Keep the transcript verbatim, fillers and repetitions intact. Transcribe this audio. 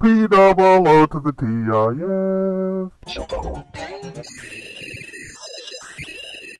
P double O to the T I S.